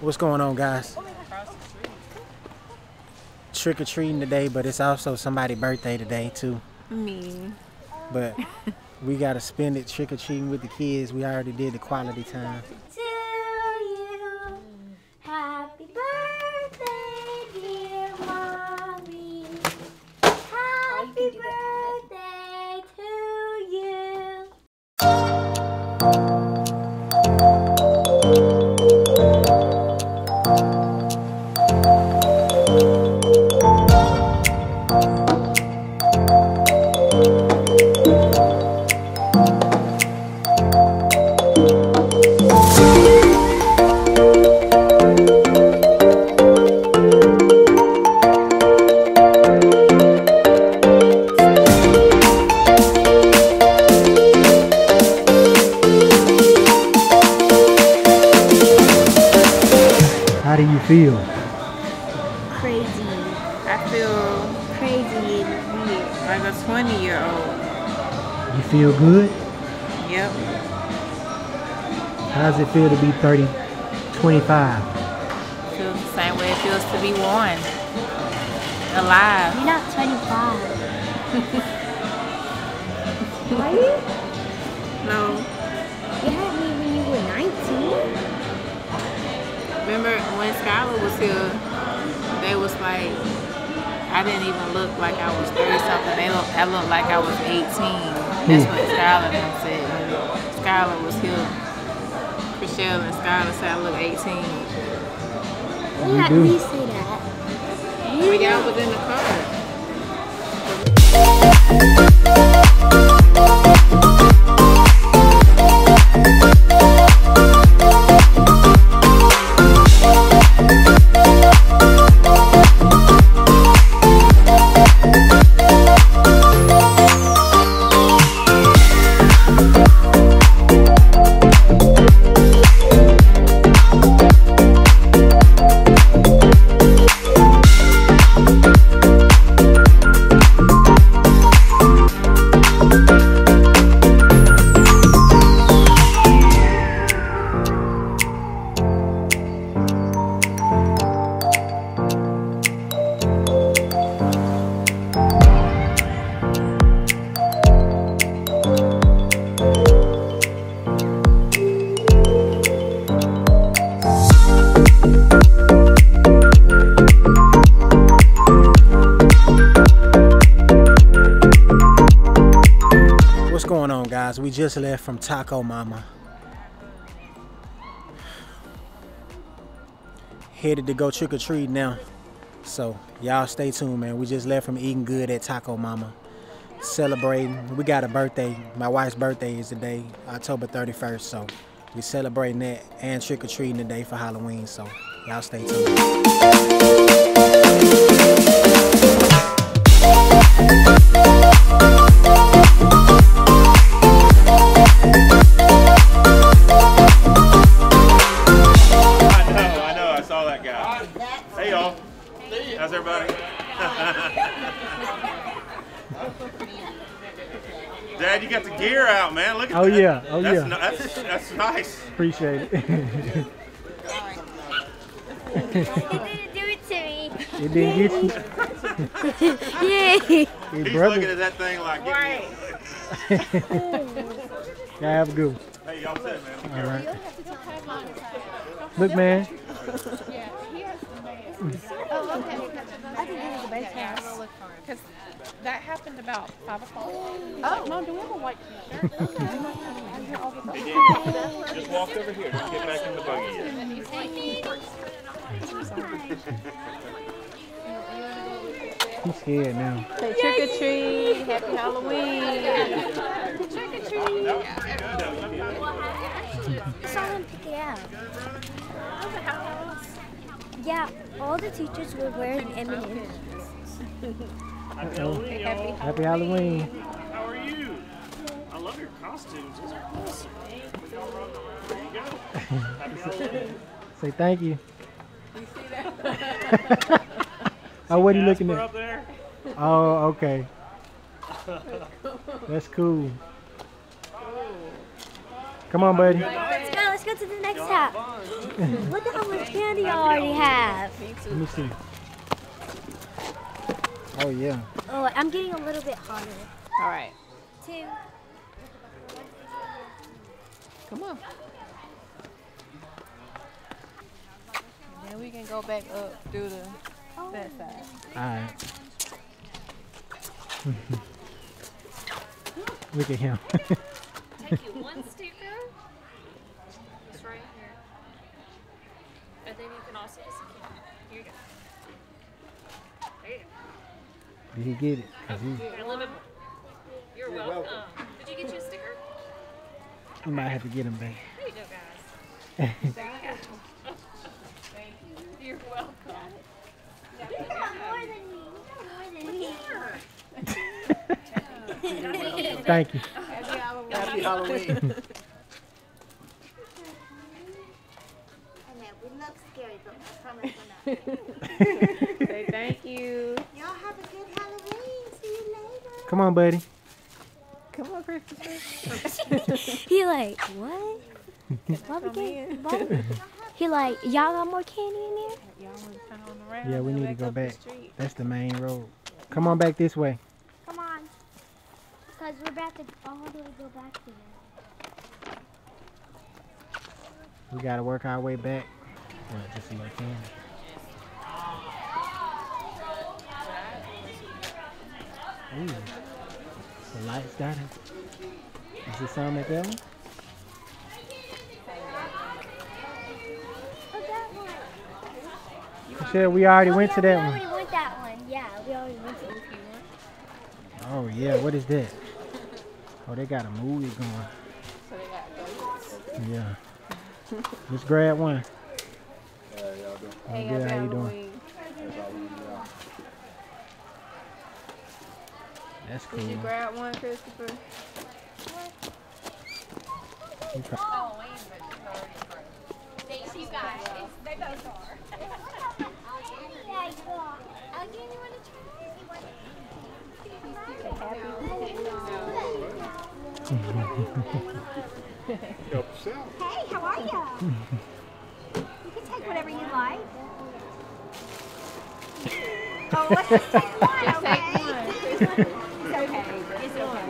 What's going on, guys? Trick-or-treating today, but it's also somebody's birthday today too. Me. But we gotta spend it trick-or-treating with the kids. We already did the quality time. To you, happy birthday, dear mommy. Happy birthday to you. How do you feel? Crazy. I feel crazy and weird. Like a 20-year-old. You feel good? Yep. How does it feel to be 30, 25? It feels the same way it feels to be one. Alive. You're not 25. Are you? No. You had me when you were 19. Remember when Skylar was here, they was like, I didn't even look like I was 30-something. I looked like I was 18. That's what Skylar said. When Skylar was here, Michelle and Skylar said I look 18. Not me say that. We got within the car. We just left from Taco Mama, headed to go trick-or-treat now, so y'all stay tuned, man. We just left from eating good at Taco Mama, celebrating. We got a birthday. My wife's birthday is today, October 31st, so we celebrating that and trick-or-treating today for Halloween, so y'all stay tuned. How's everybody? Dad, you got the gear out, man. Look at that. Yeah. Oh, that's yeah. That's nice. Appreciate it. It didn't do it to me. It didn't get you. Yay. Hey, he's brother. Looking at that thing like, get me. Y'all have a good one. Hey, y'all said, man. All right. Look, man. Oh, okay. I think it was the bakehouse. Because that happened about 5 o'clock. Oh, Mom, do we have a white t-shirt? Okay. Just walk over here. Just get back in the buggy. He's scared now. Say trick or treat. Happy Halloween. Trick or treat. That was pretty good. That was pretty good. I saw him pick it out. That was a house. Yeah, all the teachers were wearing M&M's. Happy Halloween. How are you? I love your costumes. Those are awesome. There you go. Happy Halloween. Say thank you. You see that? Oh, what are you looking at? Up there? Oh, okay. That's cool. Come on, buddy. Let's go. go to the next half. Look at how much candy I already have. Let me see. Oh, yeah. Oh, I'm getting a little bit hotter. All right. Two. Come on. And then we can go back up through the that side. All right. Look at him. Take you one sticker. It's right here. And then you can also just keep it. Here you go. There you go. Did he get it? You're welcome. Did you get you a sticker? I might have to get him back. There you go, guys. There you go. Thank you. You're welcome. You got more than me. Thank you. Happy Halloween. Happy Halloween. And we look scary, but I promise we're not. Say thank you. Y'all have a good Halloween. See you later. Come on, buddy. Come on, Christopher. He like, what? He like, y'all got more candy in there? Y'all want to turn on the round? Yeah, we need to go back. That's the main road. Come on back this way. Come on. Because we're about to all the way go back to here. We got to work our way back. Right, just see my candy. Ooh. The lights got it. Is it something like that one? Oh, that one. Michelle, we already went to that one. We already went that one. Yeah, we already went to that one. Oh, yeah. What is that? Oh, they got a movie going. So they got yeah. Let's grab one. Hey, y'all doing? Hey, how you doing? That's cool. Did you grab one, Christopher? Okay. Oh, wait, but it's already they both are. I'll give you one to try. Hey, how are you? You can take whatever you like. Oh, let's just take one, okay?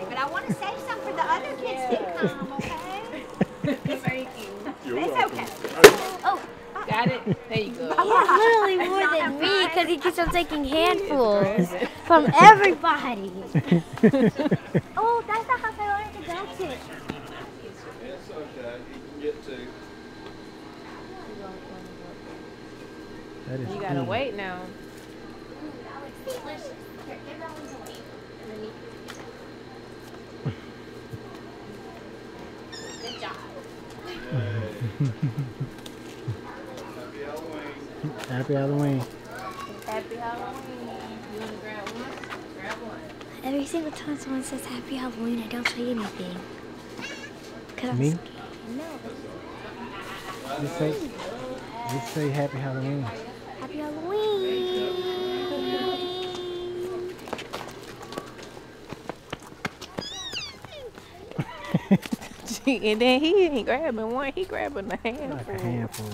But I want to save some for the other kids to come, okay? Thank you. It's okay. Oh, got it. There you go. He's literally more than me because he keeps on taking handfuls from everybody. Oh, that's not how I wanted to go to. It's okay. You can get to. That is. You gotta wait now. Good job. Happy Halloween. Happy Halloween. Happy Halloween. You want to grab one? Grab one. Every single time someone says Happy Halloween, I don't say anything. Cause me? I'm no. Just say Happy Halloween. Happy Halloween. And then he ain't grabbing one, he grabbing a handful. Like a handful.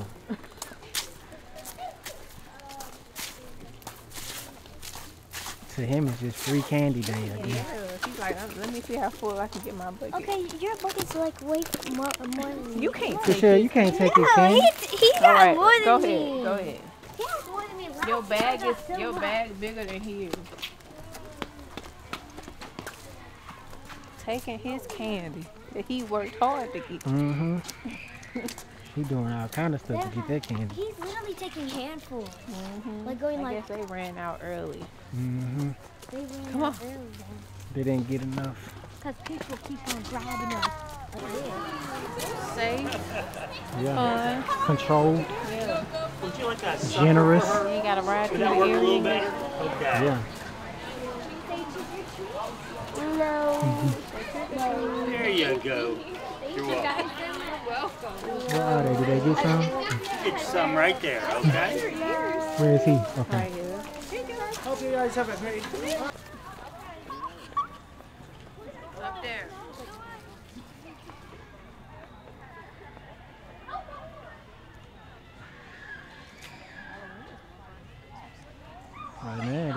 To him, it's just free candy day, I guess. Yeah, he's like, let me see how full I can get my bucket. Okay, your bucket's like way more. You can't take it. You can't take his candy. He got more than me. Go ahead. He has more than me. Your bag bigger than his. Taking his candy. He worked hard to get. Mm-hmm. He's doing all kind of stuff to get that candy. He's literally taking handfuls. Mm-hmm. Like going like. I guess they ran out early. Mm-hmm. They ran out early. They didn't get enough. Cause people keep on grabbing us. Safe. Yeah. Fun. Controlled. Yeah. Generous. You gotta ride through here. Okay. Yeah. No. There you go. You're welcome. Where are they? Did they get some? Get some right there, okay? Where is he? Okay. Hope you guys have a great day. Up there. Right there it is.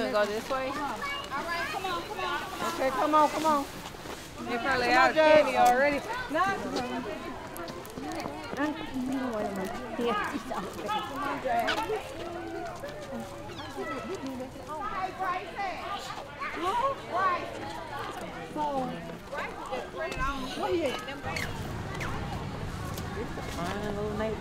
Gonna go this way. All right, come on, come on. Okay, come on, come on. They probably out of candy already. No. It's a fine little night.